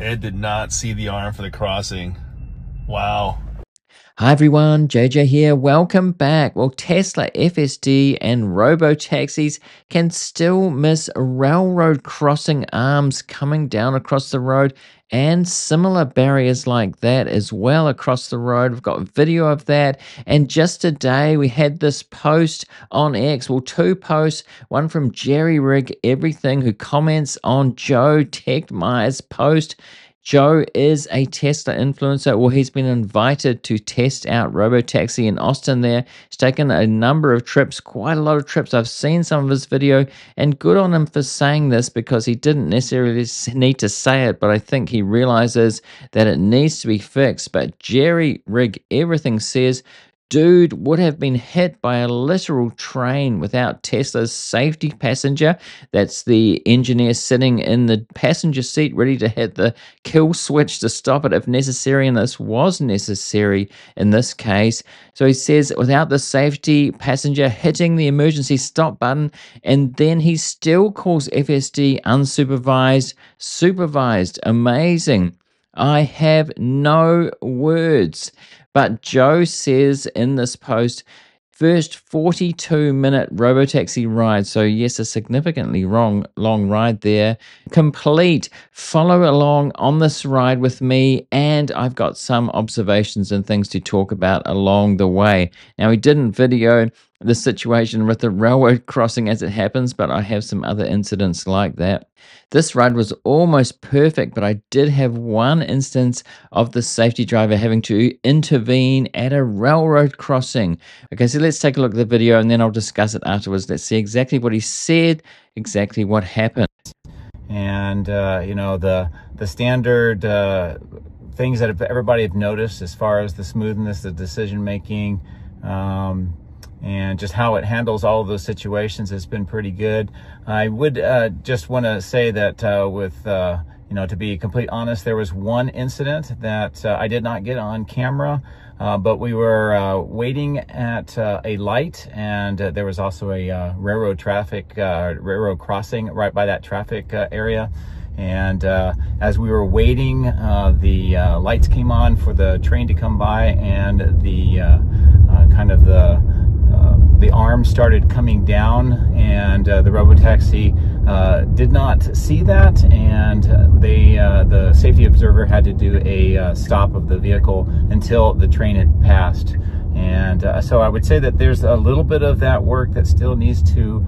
Ed did not see the arm for the crossing. Wow. Hi everyone, JJ here. Welcome back. Well, Tesla, FSD, and robotaxis can still miss railroad crossing arms coming down across the road and similar barriers like that as well across the road. We've got video of that. And just today we had this post on X, well, two posts, one from JerryRigEverything who comments on Joe Tegtmeyer's post. Joe is a Tesla influencer. Well, he's been invited to test out Robotaxi in Austin there. He's taken a number of trips, quite a lot of trips. I've seen some of his video, and good on him for saying this because he didn't necessarily need to say it, but I think he realizes that it needs to be fixed. But JerryRigEverything says, dude would have been hit by a literal train without Tesla's safety passenger. That's the engineer sitting in the passenger seat ready to hit the kill switch to stop it if necessary, and this was necessary in this case. So he says, without the safety passenger hitting the emergency stop button, and then he still calls FSD unsupervised, supervised. Amazing. I have no words. But Joe says in this post, first 42-minute robotaxi ride, so yes, a significantly long ride there, complete. Follow along on this ride with me, and I've got some observations and things to talk about along the way. Now, we didn't video the situation with the railroad crossing as it happens, but I have some other incidents like that. This ride was almost perfect, but I did have one instance of the safety driver having to intervene at a railroad crossing. Okay, so let's take a look at the video and then I'll discuss it afterwards. Let's see exactly what he said, exactly what happened. And, you know, the standard things that everybody have noticed as far as the smoothness, the decision-making, and just how it handles all of those situations has been pretty good. I would just want to say that with, you know, to be complete honest, there was one incident that I did not get on camera, but we were waiting at a light, and there was also a railroad crossing right by that traffic area. And as we were waiting, the lights came on for the train to come by, and the kind of the arm started coming down, and the robotaxi did not see that, and they the safety observer had to do a stop of the vehicle until the train had passed. And so I would say that there's a little bit of that work that still needs to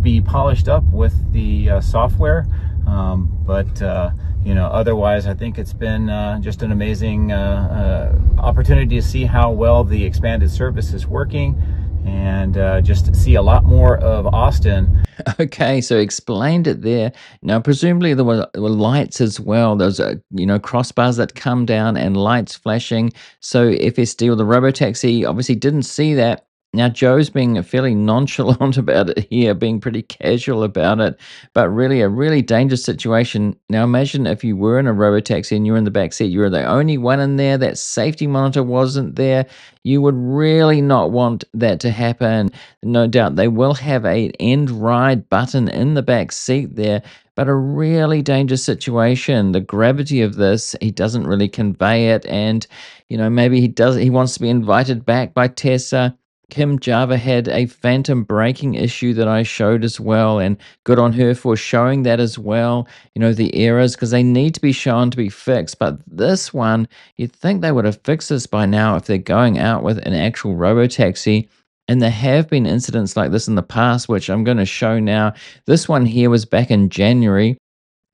be polished up with the software, but you know, otherwise I think it's been just an amazing opportunity to see how well the expanded service is working, and just see a lot more of Austin. Okay, so explained it there. Now, presumably there were lights as well. There's, you know, crossbars that come down and lights flashing. So FSD or the robotaxi obviously didn't see that. Now, Joe's being fairly nonchalant about it here, being pretty casual about it, but really a really dangerous situation. Now, imagine if you were in a robotaxi and you were in the backseat, you were the only one in there, that safety monitor wasn't there. You would really not want that to happen. No doubt they will have an end ride button in the back seat there, but a really dangerous situation. The gravity of this, he doesn't really convey it, and, you know, maybe he wants to be invited back by Tesla. Kim Java had a phantom braking issue that I showed as well, and good on her for showing that as well, you know, the errors, because they need to be shown to be fixed. But this one, you'd think they would have fixed this by now if they're going out with an actual robotaxi. And there have been incidents like this in the past, which I'm going to show now. This one here was back in January.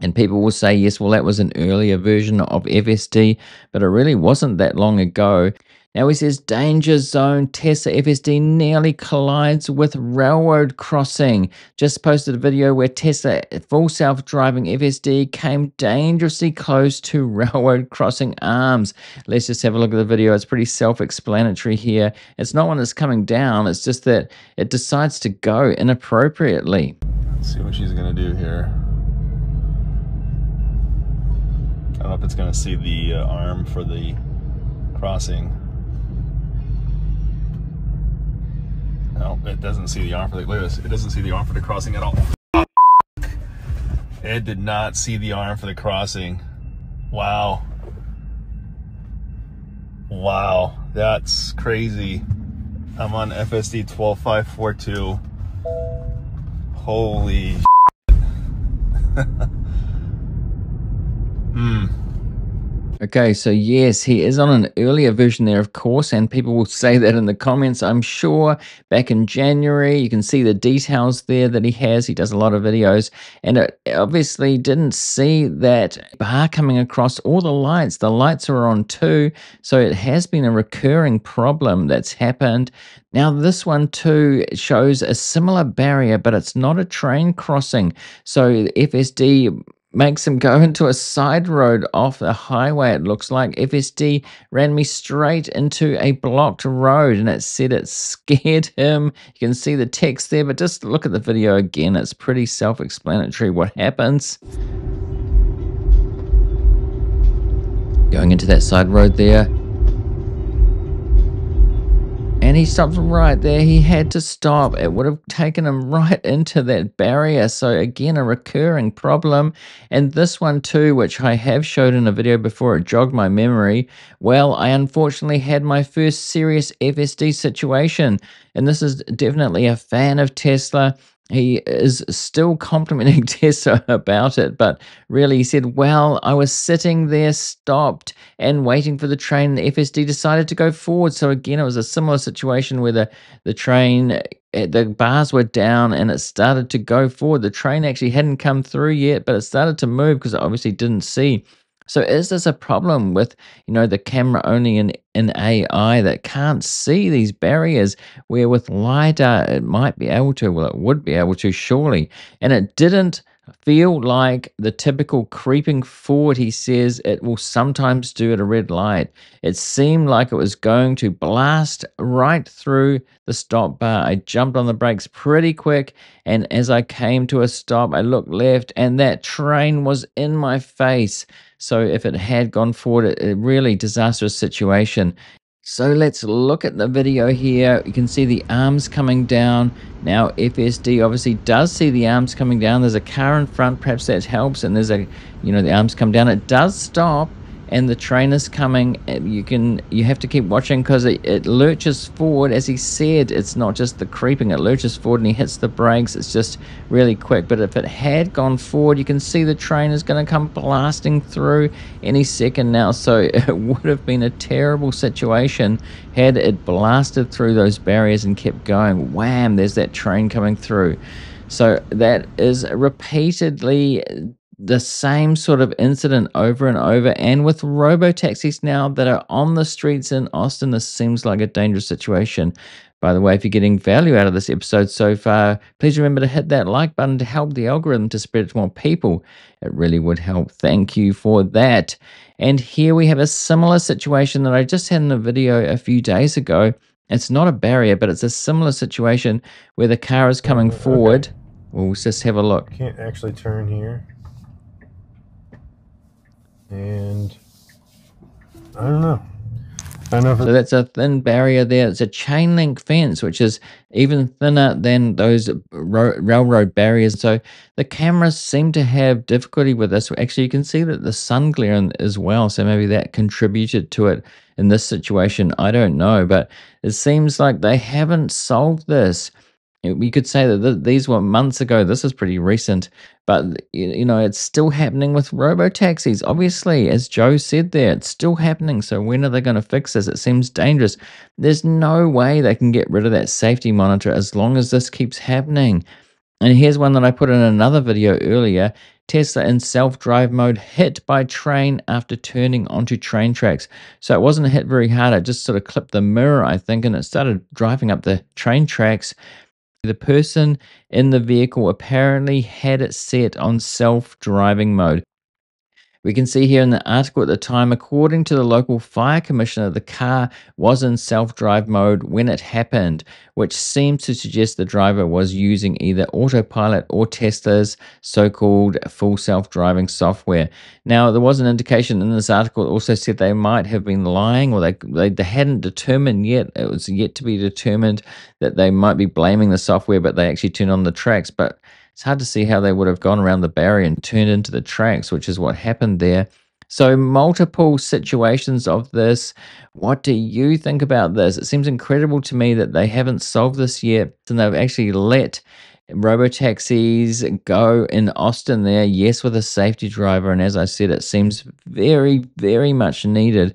And people will say, yes, well, that was an earlier version of FSD, but it really wasn't that long ago. Now he says, danger zone, Tesla FSD nearly collides with railroad crossing. Just posted a video where Tesla full self-driving FSD came dangerously close to railroad crossing arms. Let's just have a look at the video. It's pretty self-explanatory here. It's not one that's coming down. It's just that it decides to go inappropriately. Let's see what she's going to do here. I don't know if it's going to see the arm for the crossing. No, it doesn't see the arm for the, look at this, it doesn't see the arm for the crossing at all. It did not see the arm for the crossing. Wow. Wow, that's crazy. I'm on FSD 12542. Holy shit. Okay, so yes, he is on an earlier version there, of course, and people will say that in the comments, I'm sure. Back in January, you can see the details there that he has. He does a lot of videos, and it obviously didn't see that bar coming across all the lights. The lights are on too, so it has been a recurring problem that's happened. Now, this one too shows a similar barrier, but it's not a train crossing, so FSD makes him go into a side road off the highway, it looks like. FSD ran me straight into a blocked road, and it said it scared him. You can see the text there, but just look at the video again. It's pretty self-explanatory what happens. Going into that side road there. And he stopped right there. He had to stop. It would have taken him right into that barrier. So again, a recurring problem. And this one too, which I have showed in a video before, it jogged my memory. Well, I unfortunately had my first serious FSD situation. And this is definitely a fan of Tesla. He is still complimenting Tesla about it, but really he said, well, I was sitting there, stopped, and waiting for the train, and the FSD decided to go forward. So again, it was a similar situation where the train, the bars were down, and it started to go forward. The train actually hadn't come through yet, but it started to move because it obviously didn't see. So is this a problem with, you know, the camera only in AI that can't see these barriers, where with LiDAR it might be able to? Well, it would be able to, surely. And it didn't feel like the typical creeping forward, he says, it will sometimes do at a red light. It seemed like it was going to blast right through the stop bar. I jumped on the brakes pretty quick, and as I came to a stop, I looked left, and that train was in my face. So if it had gone forward, it really disastrous situation. So let's look at the video here. You can see the arms coming down. Now FSD obviously does see the arms coming down. There's a car in front, perhaps that helps, and there's a, you know, the arms come down. It does stop, and the train is coming. You have to keep watching because it lurches forward. As he said, it's not just the creeping, it lurches forward and he hits the brakes. It's just really quick. But if it had gone forward, you can see the train is going to come blasting through any second now. So it would have been a terrible situation had it blasted through those barriers and kept going. Wham, there's that train coming through. So that is repeatedly the same sort of incident over and over, and with robo-taxis now that are on the streets in Austin, this seems like a dangerous situation. By the way, if you're getting value out of this episode so far, please remember to hit that like button to help the algorithm to spread it to more people. It really would help. Thank you for that. And here we have a similar situation that I just had in a video a few days ago. It's not a barrier, but it's a similar situation where the car is coming forward. We'll just have a look. Can't actually turn here. And I don't know. So that's a thin barrier there. It's a chain link fence, which is even thinner than those railroad barriers. So the cameras seem to have difficulty with this. Actually, you can see that the sun glare as well. So maybe that contributed to it in this situation. I don't know, but it seems like they haven't solved this. We could say that these were months ago. This is pretty recent, but you know, it's still happening with robo-taxis. Obviously, as Joe said there, it's still happening. So when are they going to fix this? It seems dangerous. There's no way they can get rid of that safety monitor as long as this keeps happening. And here's one that I put in another video earlier. Tesla in self-drive mode, hit by train after turning onto train tracks. So it wasn't hit very hard. It just sort of clipped the mirror, I think, and it started driving up the train tracks. The person in the vehicle apparently had it set on self-driving mode. We can see here in the article at the time, according to the local fire commissioner, the car was in self-drive mode when it happened, which seems to suggest the driver was using either Autopilot or Tesla's so-called full self-driving software. Now, there was an indication in this article that also said they might have been lying, or they hadn't determined yet. It was yet to be determined that they might be blaming the software, but they actually turned on the tracks. But it's hard to see how they would have gone around the barrier and turned into the tracks, which is what happened there. So multiple situations of this. What do you think about this? It seems incredible to me that they haven't solved this yet, and they've actually let robotaxis go in Austin there, yes, with a safety driver. And as I said, it seems very, very much needed.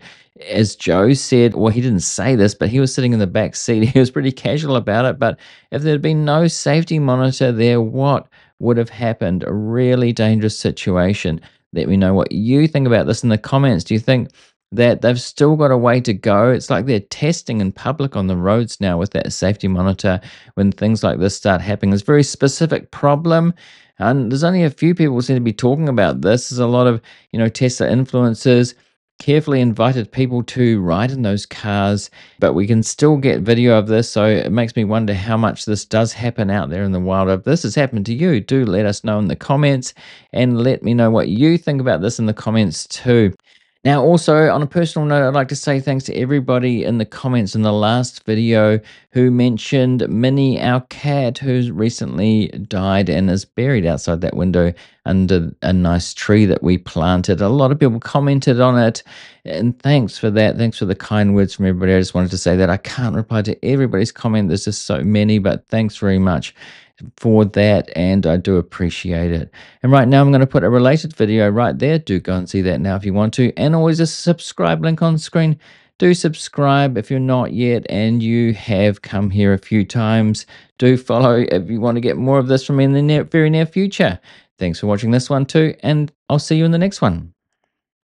As Joe said, well, he didn't say this, but he was sitting in the back seat. He was pretty casual about it. But if there had been no safety monitor there, what would have happened? A really dangerous situation. Let me know what you think about this in the comments. Do you think that they've still got a way to go? It's like they're testing in public on the roads now with that safety monitor when things like this start happening. It's a very specific problem, and there's only a few people who seem to be talking about this. There's a lot of, you know, Tesla influencers carefully invited people to ride in those cars, but we can still get video of this, so it makes me wonder how much this does happen out there in the wild. If this has happened to you, do let us know in the comments, and let me know what you think about this in the comments too. Now, also, on a personal note, I'd like to say thanks to everybody in the comments in the last video who mentioned Minnie, our cat, who's recently died and is buried outside that window under a nice tree that we planted. A lot of people commented on it, and thanks for that. Thanks for the kind words from everybody. I just wanted to say that I can't reply to everybody's comment. There's just so many, but thanks very much for that, and I do appreciate it. And right now I'm going to put a related video right there. Do go and see that now if you want to, and always a subscribe link on screen. Do subscribe if you're not yet and you have come here a few times. Do follow if you want to get more of this from me in the very near future. Thanks for watching this one too, and I'll see you in the next one.